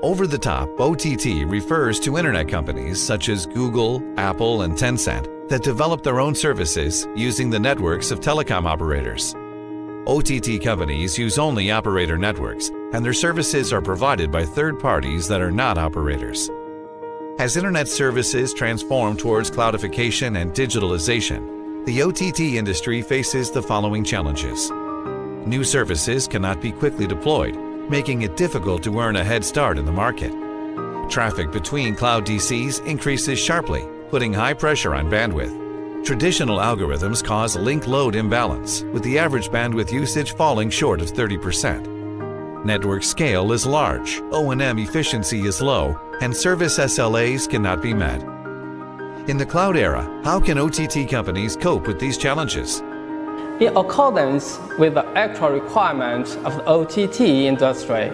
Over-the-top OTT refers to internet companies such as Google, Apple, and Tencent that develop their own services using the networks of telecom operators. OTT companies use only operator networks, and their services are provided by third parties that are not operators. As internet services transform towards cloudification and digitalization, the OTT industry faces the following challenges. New services cannot be quickly deployed, making it difficult to earn a head start in the market. Traffic between cloud DCs increases sharply, putting high pressure on bandwidth. Traditional algorithms cause link load imbalance, with the average bandwidth usage falling short of 30%. Network scale is large, O&M efficiency is low, and service SLAs cannot be met. In the cloud era, how can OTT companies cope with these challenges? In accordance with the actual requirements of the OTT industry,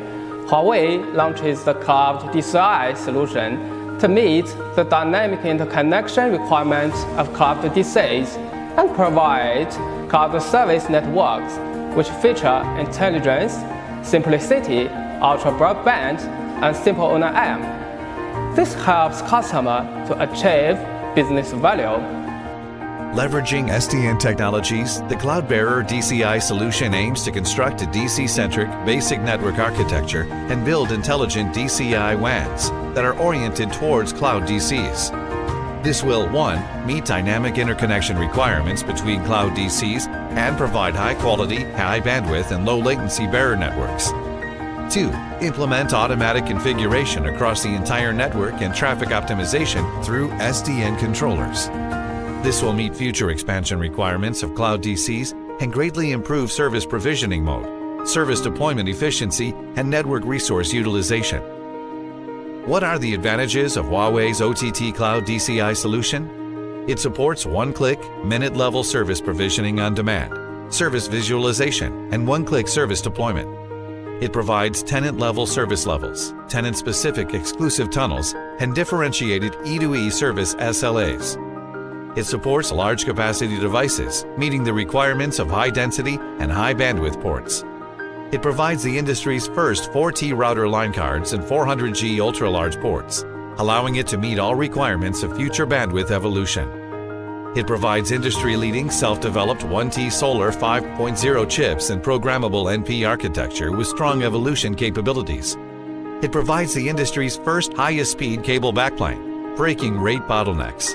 Huawei launches the Cloud DCI solution to meet the dynamic interconnection requirements of cloud DCs and provide cloud service networks which feature intelligence, simplicity, ultra broadband, and simple O&M. This helps customers to achieve business value. Leveraging SDN technologies, the CloudBearer DCI solution aims to construct a DC-centric basic network architecture and build intelligent DCI WANs that are oriented towards cloud DCs. This will, 1. Meet dynamic interconnection requirements between cloud DCs and provide high-quality, high-bandwidth, and low-latency bearer networks. 2. Implement automatic configuration across the entire network and traffic optimization through SDN controllers. This will meet future expansion requirements of cloud DCs and greatly improve service provisioning mode, service deployment efficiency, and network resource utilization. What are the advantages of Huawei's OTT Cloud DCI solution? It supports one-click, minute-level service provisioning on demand, service visualization, and one-click service deployment. It provides tenant-level service levels, tenant-specific exclusive tunnels, and differentiated E2E service SLAs. It supports large-capacity devices, meeting the requirements of high-density and high-bandwidth ports. It provides the industry's first 4T router line cards and 400G ultra-large ports, allowing it to meet all requirements of future bandwidth evolution. It provides industry-leading self-developed 1T Solar 5.0 chips and programmable NP architecture with strong evolution capabilities. It provides the industry's first highest-speed cable backplane, breaking rate bottlenecks.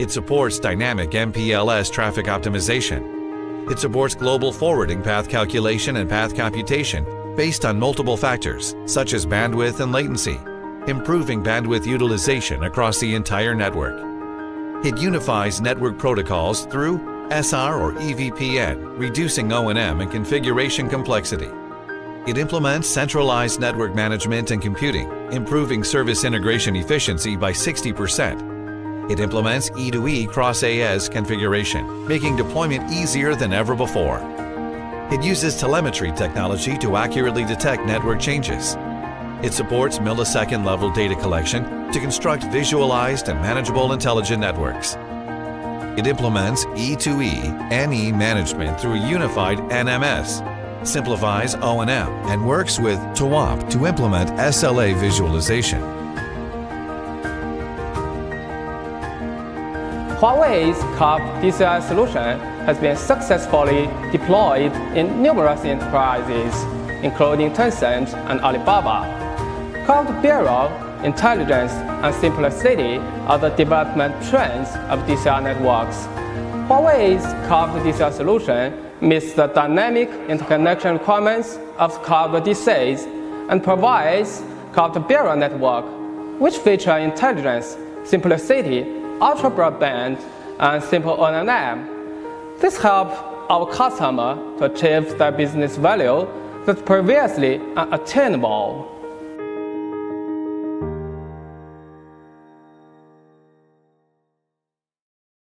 It supports dynamic MPLS traffic optimization. It supports global forwarding path calculation and path computation based on multiple factors, such as bandwidth and latency, improving bandwidth utilization across the entire network. It unifies network protocols through SR or EVPN, reducing O&M and configuration complexity. It implements centralized network management and computing, improving service integration efficiency by 60%. It implements E2E cross AS configuration, making deployment easier than ever before. It uses telemetry technology to accurately detect network changes. It supports millisecond-level data collection to construct visualized and manageable intelligent networks. It implements E2E NE management through a unified NMS, simplifies O&M, and works with TWAP to implement SLA visualization. Huawei's Cloud DCI solution has been successfully deployed in numerous enterprises, including Tencent and Alibaba. CloudBearer, intelligence, and simplicity are the development trends of DCI networks. Huawei's Cloud DCI solution meets the dynamic interconnection requirements of Cloud DCs and provides CloudBearer network, which feature intelligence, simplicity, ultra broadband, and simple O&M. This helps our customer to achieve their business value that's previously unattainable.